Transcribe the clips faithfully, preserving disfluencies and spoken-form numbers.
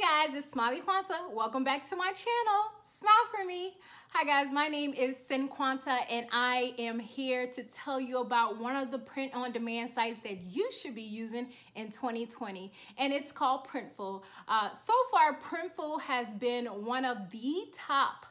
Hey guys, it's Smiley Quanta. Welcome back to my channel. Smile for me. Hi guys, my name is Sin Quanta and I am here to tell you about one of the print on demand sites that you should be using in twenty twenty, and it's called Printful. Uh, so far, Printful has been one of the top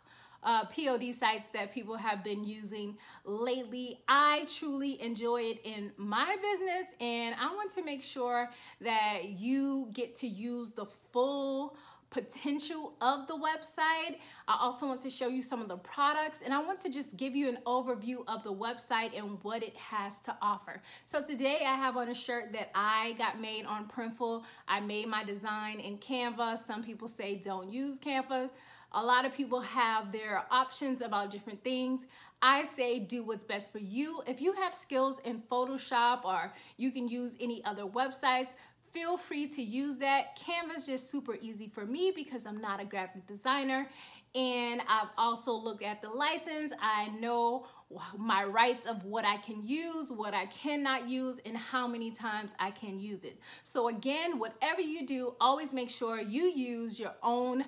Uh, P O D sites that people have been using lately. I truly enjoy it in my business, and I want to make sure that you get to use the full potential of the website. I also want to show you some of the products, and I want to just give you an overview of the website and what it has to offer. So today I have on a shirt that I got made on Printful. I made my design in Canva. Some people say don't use Canva. A lot of people have their options about different things. I say do what's best for you. If you have skills in Photoshop or you can use any other websites, feel free to use that. Canva's just super easy for me because I'm not a graphic designer, and I've also looked at the license. I know my rights of what I can use, what I cannot use, and how many times I can use it. So again, whatever you do, always make sure you use your own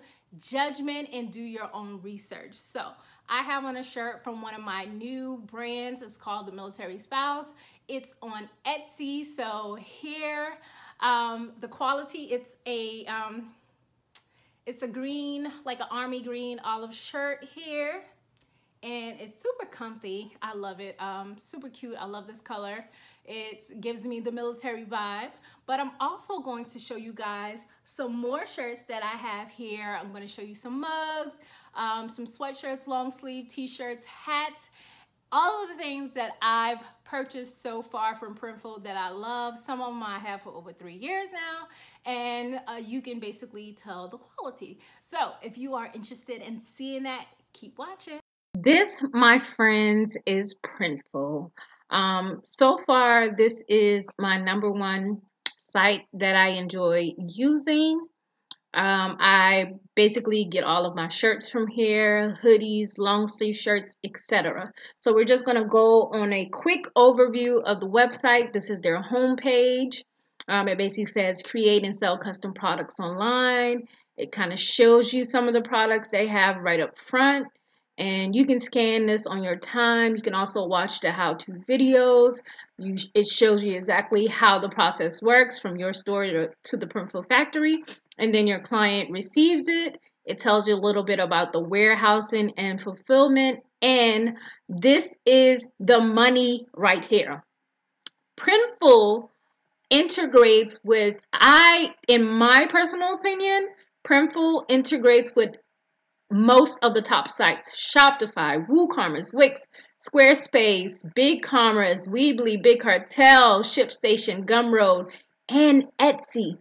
judgment and do your own research. So I have on a shirt from one of my new brands. It's called The Military Spouse. It's on Etsy. So here, um, the quality, it's a um, it's a green, like an army green olive shirt here, and it's super comfy. I love it. Um, super cute. I love this color. It gives me the military vibe. But I'm also going to show you guys some more shirts that I have here. I'm going to show you some mugs, um, some sweatshirts, long sleeve t-shirts, hats, all of the things that I've purchased so far from Printful that I love. Some of them I have for over three years now, and uh, you can basically tell the quality. So if you are interested in seeing that, keep watching. This, my friends, is Printful. Um, so far, this is my number one site that I enjoy using. Um, I basically get all of my shirts from here, hoodies, long sleeve shirts, et cetera. So we're just going to go on a quick overview of the website. This is their homepage. Um, it basically says create and sell custom products online. It kind of shows you some of the products they have right up front. And you can scan this on your time. You can also watch the how-to videos. You, it shows you exactly how the process works from your store to, to the Printful factory. And then your client receives it. It tells you a little bit about the warehousing and fulfillment. And this is the money right here. Printful integrates with, I, in my personal opinion, Printful integrates with most of the top sites: Shopify, WooCommerce, Wix, Squarespace, BigCommerce, Weebly, Big Cartel, ShipStation, Gumroad, and Etsy.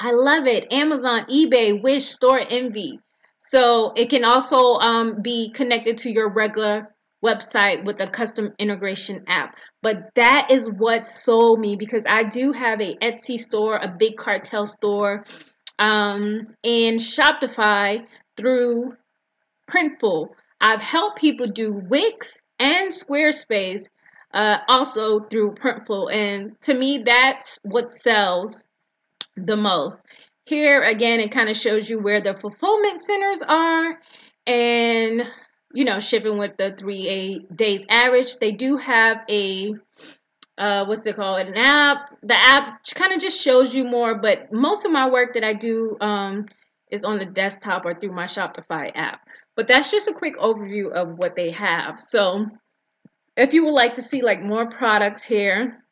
I love it. Amazon, eBay, Wish, Store Envy. So it can also um, be connected to your regular website with a custom integration app. But that is what sold me, because I do have a Etsy store, a Big Cartel store, um, and Shopify. Through Printful, I've helped people do Wix and Squarespace, uh, also through Printful, and to me, that's what sells the most. Here again, it kind of shows you where the fulfillment centers are, and you know, shipping with the three eight days average. They do have a Uh, what's it called? An app. The app kind of just shows you more, but most of my work that I do um, is on the desktop or through my Shopify app. But that's just a quick overview of what they have. So if you would like to see like more products here,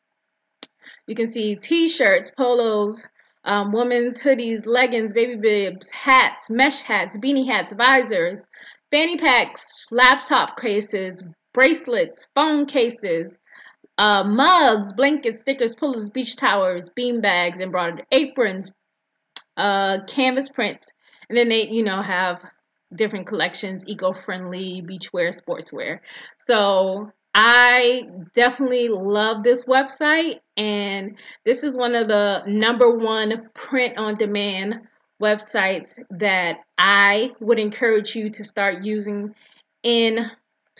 you can see t-shirts, polos, um, women's hoodies, leggings, baby bibs, hats, mesh hats, beanie hats, visors, fanny packs, laptop cases, bracelets, phone cases, Uh, mugs, blankets, stickers, pillows, beach towels, bean bags, embroidered aprons, uh, canvas prints, and then they, you know, have different collections: eco-friendly, beachwear, sportswear. So I definitely love this website, and this is one of the number one print-on-demand websites that I would encourage you to start using in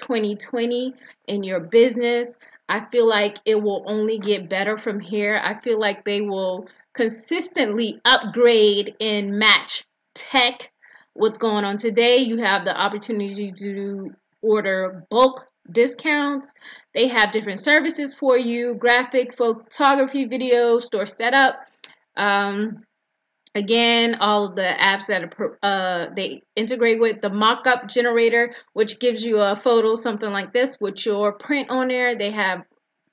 twenty twenty in your business. I feel like it will only get better from here. I feel like they will consistently upgrade and match tech, what's going on today. You have the opportunity to order bulk discounts. They have different services for you, graphic, photography, video, store setup. Um, Again, all of the apps that are, uh, they integrate with, the mock-up generator, which gives you a photo, something like this, with your print on there. They have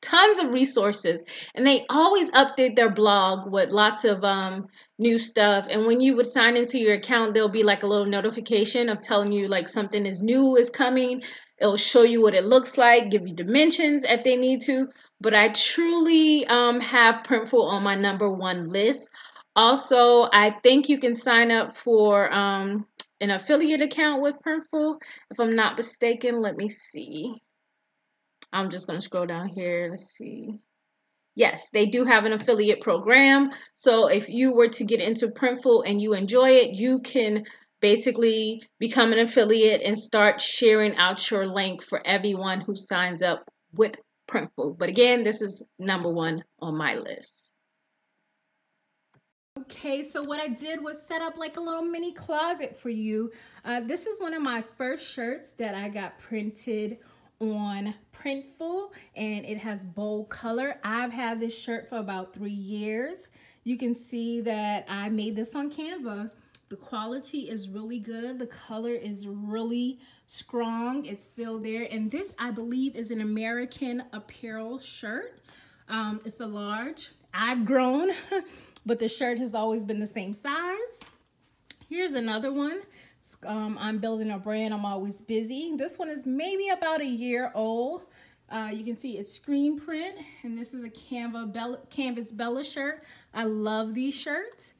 tons of resources, and they always update their blog with lots of um, new stuff. And when you would sign into your account, there'll be like a little notification of telling you like something is new is coming. It'll show you what it looks like, give you dimensions if they need to. But I truly um, have Printful on my number one list. Also, I think you can sign up for um, an affiliate account with Printful, if I'm not mistaken. Let me see. I'm just going to scroll down here. Let's see. Yes, they do have an affiliate program. So if you were to get into Printful and you enjoy it, you can basically become an affiliate and start sharing out your link for everyone who signs up with Printful. But again, this is number one on my list. Okay, so what I did was set up like a little mini closet for you. Uh, this is one of my first shirts that I got printed on Printful, and it has bold color. I've had this shirt for about three years. You can see that I made this on Canva. The quality is really good. The color is really strong. It's still there. And this, I believe, is an American Apparel shirt. Um, it's a large. I've grown. But the shirt has always been the same size. Here's another one. Um, I'm building a brand. I'm always busy. This one is maybe about a year old. Uh, you can see it's screen print. And this is a Canva Bella, Canvas Bella shirt. I love these shirts.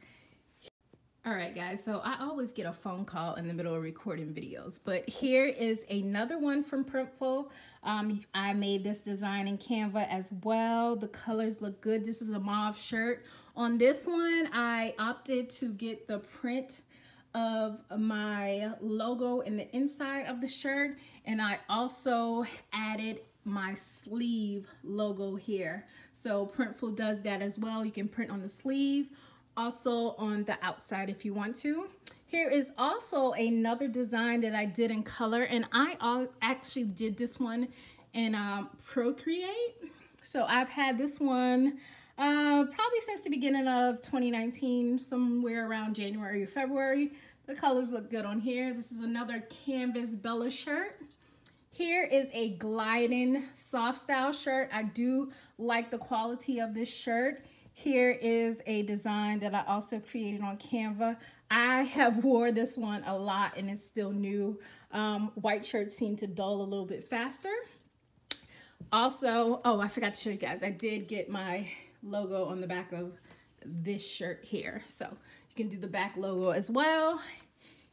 All right, guys. So I always get a phone call in the middle of recording videos. But here is another one from Printful. Um, I made this design in Canva as well. The colors look good. This is a mauve shirt. On this one, I opted to get the print of my logo in the inside of the shirt, and I also added my sleeve logo here. So Printful does that as well. You can print on the sleeve, also on the outside if you want to. Here is also another design that I did in color, and I actually did this one in um, Procreate. So I've had this one Uh, probably since the beginning of twenty nineteen, somewhere around January or February. The colors look good on here. This is another Canvas Bella shirt. Here is a gliding soft style shirt. I do like the quality of this shirt. Here is a design that I also created on Canva. I have wore this one a lot and it's still new. Um, white shirts seem to dull a little bit faster. Also, oh, I forgot to show you guys. I did get my logo on the back of this shirt here, so you can do the back logo as well.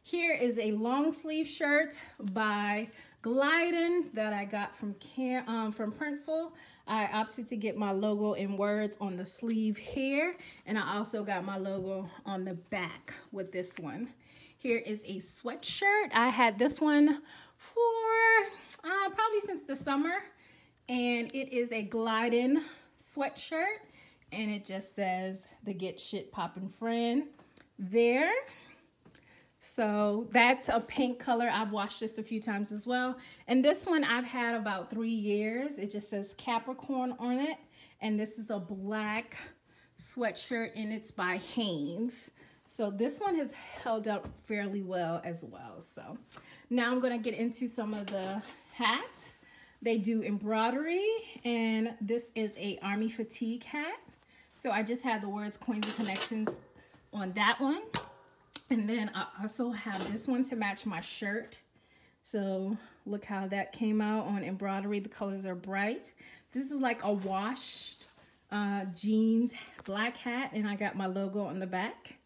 Here is a long sleeve shirt by Gildan that I got from Can um, from Printful. I opted to get my logo in words on the sleeve here, and I also got my logo on the back with this one. Here is a sweatshirt. I had this one for uh, probably since the summer, and it is a Gildan sweatshirt. And it just says the get shit poppin' friend there. So that's a pink color. I've washed this a few times as well. And this one I've had about three years. It just says Capricorn on it. And this is a black sweatshirt and it's by Hanes. So this one has held up fairly well as well. So now I'm gonna get into some of the hats. They do embroidery, and this is a Army Fatigue hat. So I just had the words Coins and Connections on that one. And then I also have this one to match my shirt. So look how that came out on embroidery. The colors are bright. This is like a washed uh, jeans black hat, and I got my logo on the back.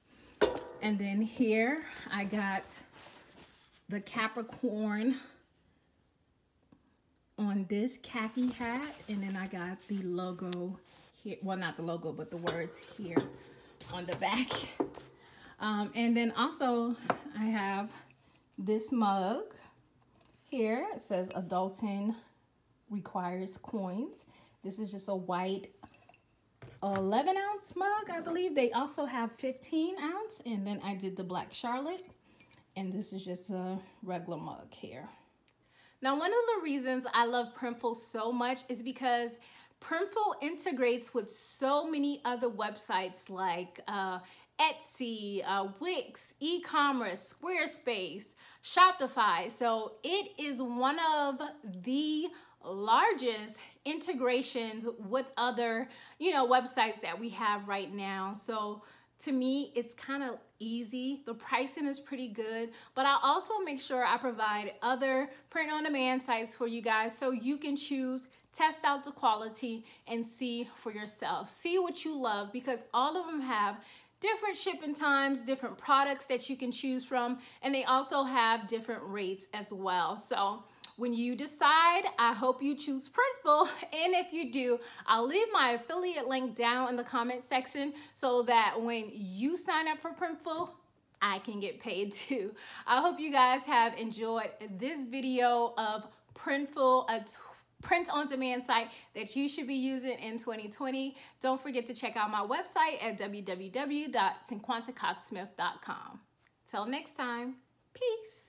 And then here I got the Capricorn on this khaki hat, and then I got the logo here, well not the logo but the words here on the back. Um, and then also I have this mug here. It says adulting requires coins. This is just a white eleven ounce mug, I believe. They also have fifteen ounce, and then I did the Black Charlotte, and this is just a regular mug here. Now, one of the reasons I love Printful so much is because Printful integrates with so many other websites like uh, Etsy, uh, Wix, e-commerce, Squarespace, Shopify. So it is one of the largest integrations with other, you know, websites that we have right now. So to me, it's kind of easy. The pricing is pretty good, but I also make sure I provide other print-on-demand sites for you guys so you can choose, test out the quality, and see for yourself. See what you love, because all of them have different shipping times, different products that you can choose from, and they also have different rates as well. So when you decide, I hope you choose Printful, and if you do, I'll leave my affiliate link down in the comment section so that when you sign up for Printful, I can get paid too. I hope you guys have enjoyed this video of Printful, a print-on-demand site that you should be using in twenty twenty. Don't forget to check out my website at w w w dot cinquanta cox smith dot com. Till next time, peace.